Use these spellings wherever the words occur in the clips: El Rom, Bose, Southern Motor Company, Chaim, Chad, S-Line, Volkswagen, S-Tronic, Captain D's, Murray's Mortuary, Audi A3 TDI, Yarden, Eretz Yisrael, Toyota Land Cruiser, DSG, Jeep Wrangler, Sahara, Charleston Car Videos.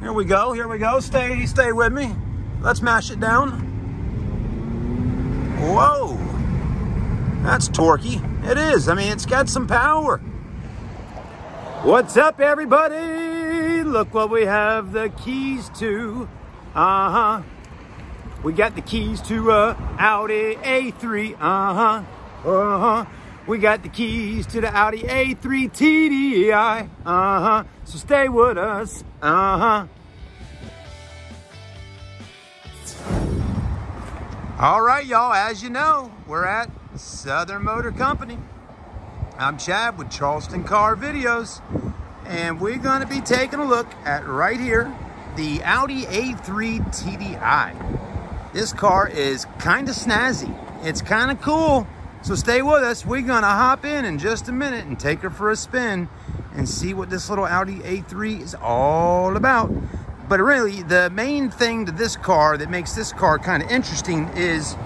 Here we go, here we go. Stay with me. Let's mash it down. Whoa, that's torquey. It is. I mean, it's got some power. What's up, everybody? Look what we have the keys to. We got the keys to Audi A3. We got the keys to the Audi A3 TDI. So stay with us. All right, y'all, as you know, we're at Southern Motor Company. I'm Chad with Charleston Car Videos, and we're gonna be taking a look at right here, the Audi A3 TDI. This car is kinda snazzy. It's kinda cool. So stay with us. We're gonna hop in just a minute and take her for a spin and see what this little Audi A3 is all about. But really, the main thing to this car that makes this car kind of interesting is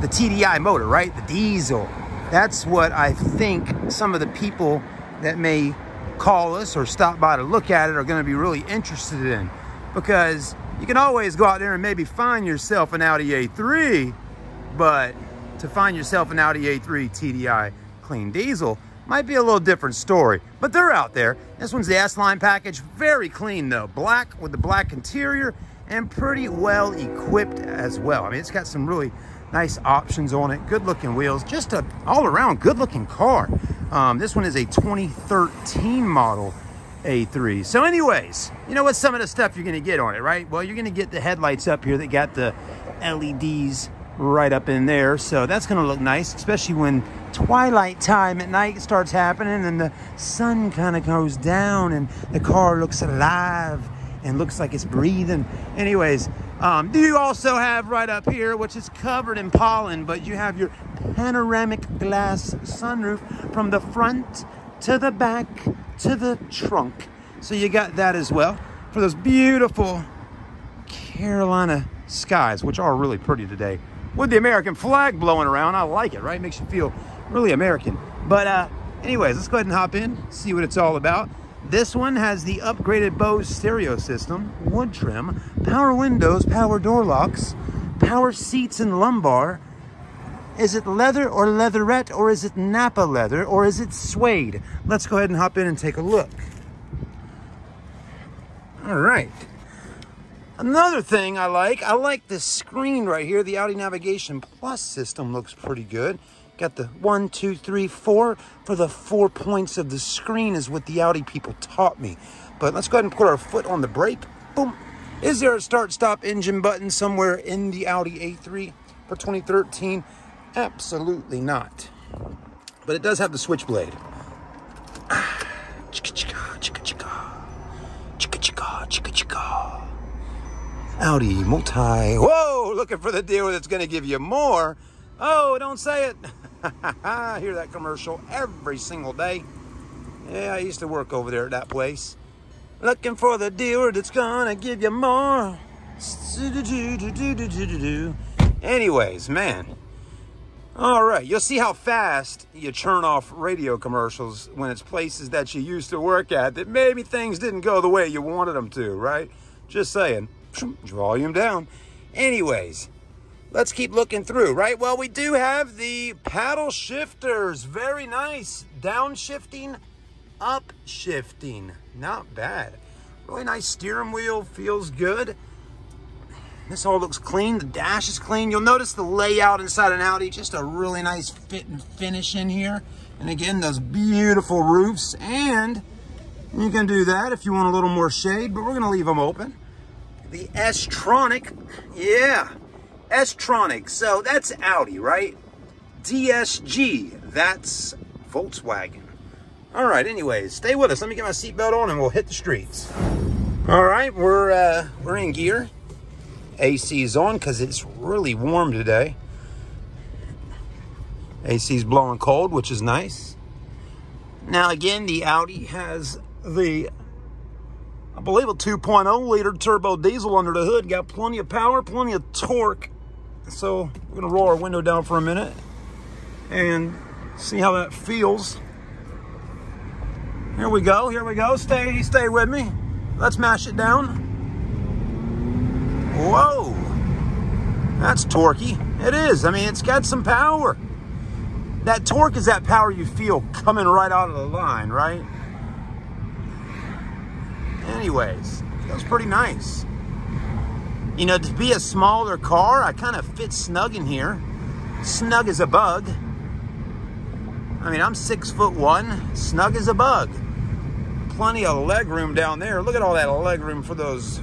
the TDI motor, right? The diesel. That's what I think some of the people that may call us or stop by to look at it are gonna be really interested in, because you can always go out there and maybe find yourself an Audi A3, but to find yourself an Audi A3 TDI clean diesel might be a little different story, but they're out there. This one's the S-Line package, very clean though, black with the black interior and pretty well equipped as well. I mean, it's got some really nice options on it, good looking wheels, just a all around good looking car. This one is a 2013 model A3. So anyways, you know what's some of the stuff you're gonna get on it, right? Well, you're gonna get the headlights up here that got the LEDs right up in there, so that's gonna look nice, especially when twilight time at night starts happening and the sun kind of goes down and the car looks alive and looks like it's breathing. Anyways, you also have right up here, which is covered in pollen, but you have your panoramic glass sunroof from the front to the back to the trunk, so you got that as well for those beautiful Carolina skies, which are really pretty today with the American flag blowing around. I like it, right? Makes you feel really American. But anyways, let's go ahead and hop in, see what it's all about. This one has the upgraded Bose stereo system, wood trim, power windows, power door locks, power seats and lumbar. Is it leather or leatherette, or is it Napa leather, or is it suede? Let's go ahead and hop in and take a look. All right. Another thing I like this screen right here. The Audi Navigation Plus system looks pretty good. Got the 1, 2, 3, 4 for the 4 points of the screen is what the Audi people taught me. But let's go ahead and put our foot on the brake. Boom. Is there a start-stop engine button somewhere in the Audi A3 for 2013? Absolutely not. But it does have the switchblade. Audi multi, whoa, looking for the dealer that's gonna give you more. Oh, don't say it. I hear that commercial every single day. Yeah, I used to work over there at that place. Looking for the dealer that's gonna give you more. Anyways, man. All right, you'll see how fast you turn off radio commercials when it's places that you used to work at that maybe things didn't go the way you wanted them to, right? Just saying. Volume down. Anyways, let's keep looking through, right? Well, we do have the paddle shifters. Very nice. Downshifting, upshifting. Not bad. Really nice steering wheel. Feels good. This all looks clean. The dash is clean. You'll notice the layout inside an Audi. Just a really nice fit and finish in here. And again, those beautiful roofs. And you can do that if you want a little more shade, but we're going to leave them open. The S-Tronic, yeah, S-Tronic, so that's Audi, right? DSG, that's Volkswagen. All right, anyways, stay with us. Let me get my seatbelt on and we'll hit the streets. All right, we're in gear. AC's on because it's really warm today. AC's blowing cold, which is nice. Now, again, the Audi has the, I believe, a 2.0 liter turbo diesel under the hood. Got plenty of power, plenty of torque. So we're gonna roll our window down for a minute and see how that feels. Here we go, here we go. Stay with me. Let's mash it down. Whoa, that's torquey. It is. I mean, it's got some power. That torque is that power you feel coming right out of the line, right? Anyways, that was pretty nice. You know, to be a smaller car, I kind of fit snug in here. Snug as a bug. I mean, I'm 6'1", snug as a bug. Plenty of leg room down there. Look at all that leg room for those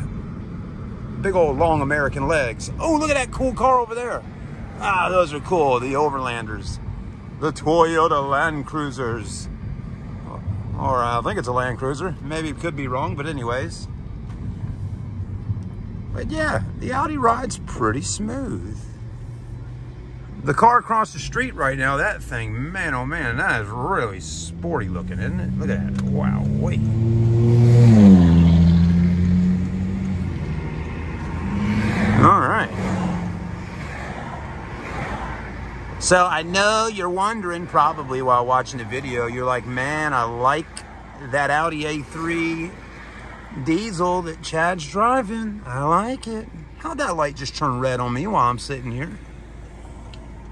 big old long American legs. Oh, look at that cool car over there. Ah, those are cool, the Overlanders. The Toyota Land Cruisers. Or I think it's a Land Cruiser. Maybe it could be wrong, but anyways. But yeah, the Audi ride's pretty smooth. The car across the street right now, that thing, man, oh man, that is really sporty looking, isn't it? Look at that. Wow, wait. All right. So I know you're wondering probably while watching the video, you're like, man, I like that Audi A3 diesel that Chad's driving. I like it. How'd that light just turn red on me while I'm sitting here?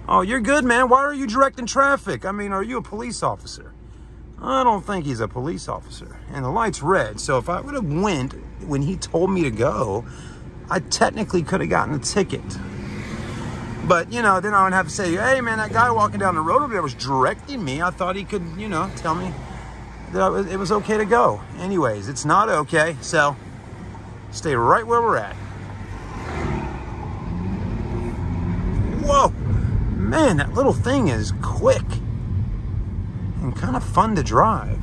Oh, you're good, man. Why are you directing traffic? I mean, are you a police officer? I don't think he's a police officer. And the light's red, so if I would have went when he told me to go, I technically could have gotten a ticket. But, you know, then I would have to say, hey, man, that guy walking down the road over there was directing me. I thought he could, you know, tell me that it was okay to go. Anyways, it's not okay, so stay right where we're at. Whoa, man, that little thing is quick and kind of fun to drive.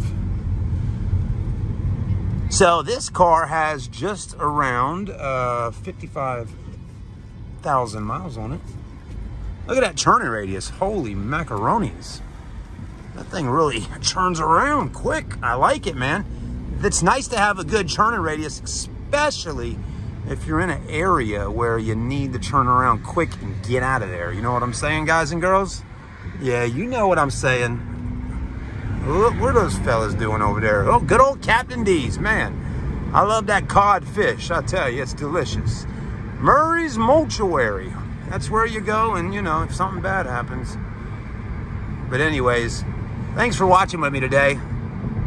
So this car has just around 55,000 miles on it. Look at that turning radius. Holy macaronis. That thing really turns around quick. I like it, man. It's nice to have a good turning radius, especially if you're in an area where you need to turn around quick and get out of there. You know what I'm saying, guys and girls? Yeah, you know what I'm saying. Look, what are those fellas doing over there? Oh, good old Captain D's, man. I love that codfish. I tell you, it's delicious. Murray's Mortuary. That's where you go and, you know, if something bad happens. But anyways, thanks for watching with me today.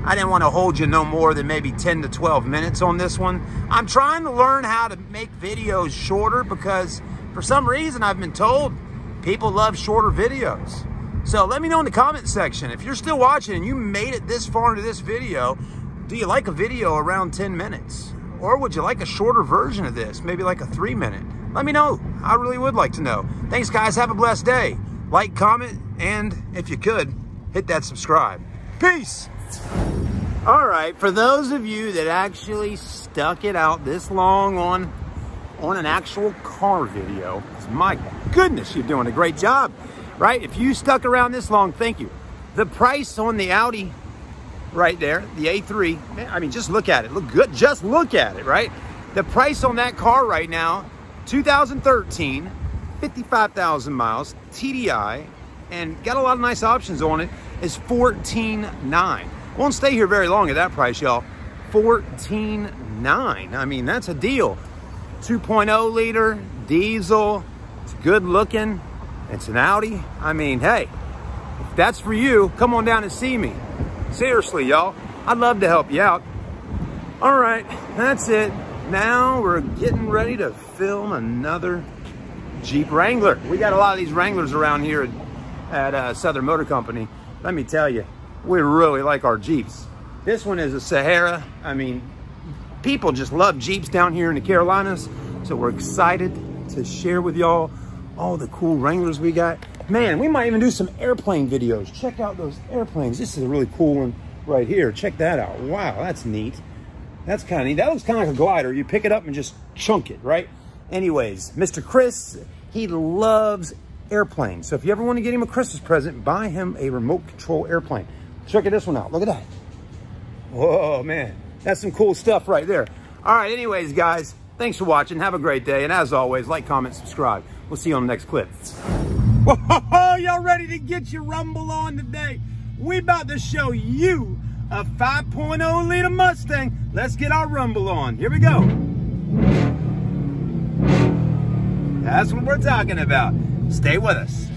I didn't want to hold you no more than maybe 10 to 12 minutes on this one. I'm trying to learn how to make videos shorter because for some reason I've been told people love shorter videos. So let me know in the comment section. If you're still watching and you made it this far into this video, do you like a video around 10 minutes? Or would you like a shorter version of this? Maybe like a 3-minute? Let me know. I really would like to know. Thanks, guys. Have a blessed day. Like, comment, and if you could, hit that subscribe. Peace. All right, for those of you that actually stuck it out this long on an actual car video, my goodness, you're doing a great job, right? If you stuck around this long, thank you. The price on the Audi right there, the A3, man, I mean, just look at it. Look good. Just look at it, right? The price on that car right now, 2013, 55,000 miles, TDI, and got a lot of nice options on it, is $14,900. Won't stay here very long at that price, y'all. $14,900. I mean, that's a deal. 2.0 liter diesel. It's good looking. It's an Audi. I mean, hey, if that's for you, come on down and see me. Seriously, y'all. I'd love to help you out. All right, that's it. Now we're getting ready to film another Jeep Wrangler. We got a lot of these Wranglers around here at Southern Motor Company. Let me tell you. We really like our Jeeps. This one is a Sahara. I mean, people just love Jeeps down here in the Carolinas. So we're excited to share with y'all all the cool Wranglers we got. Man, we might even do some airplane videos. Check out those airplanes. This is a really cool one right here. Check that out. Wow, that's neat. That's kind of neat. That looks kind of like a glider. You pick it up and just chunk it, right? Anyways, Mr. Chris, he loves airplanes. So if you ever want to get him a Christmas present, buy him a remote control airplane. Check this one out. Look at that. Whoa, man. That's some cool stuff right there. All right, anyways, guys, thanks for watching. Have a great day. And as always, like, comment, subscribe. We'll see you on the next clip. Whoa, y'all ready to get your rumble on today? We about to show you a 5.0 liter Mustang. Let's get our rumble on. Here we go. That's what we're talking about. Stay with us.